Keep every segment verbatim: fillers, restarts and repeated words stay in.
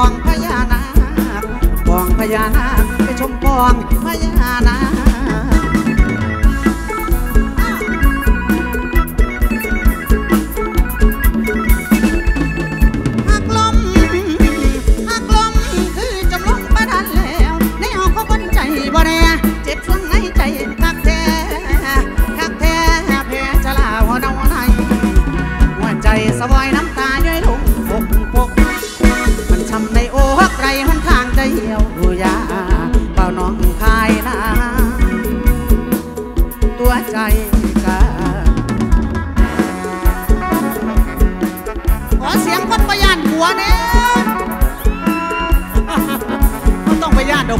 องพญานาคปองพญานาคไปชมปองพญานาค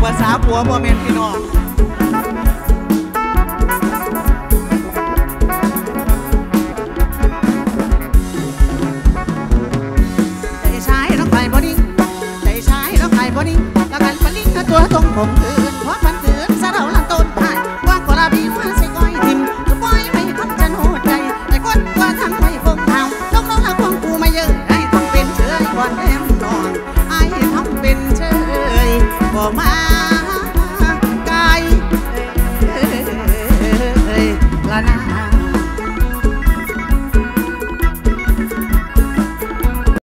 ภาษาผัวบ่แม่นพี่น้องใจชายน้องไข่บ่นิ่งใจชายน้องไข่บ่นิ่งแล้วกันปะนิ่งตัวตรงผมคืนหัวมันคืนสะเดาลันต้นไผ่ว่างกว่าระบีมาใส่ก้อยทิมกระป๋อยไม่ทำจันโหดใจไอ้คนว่าทำไว้ฟงเท้าต้องน้องละควงกูมาเยอะไอ้ทำเป็นเชยก่อนแอมนอนไอ้ทำเป็นเชยบ่มาไกลละนา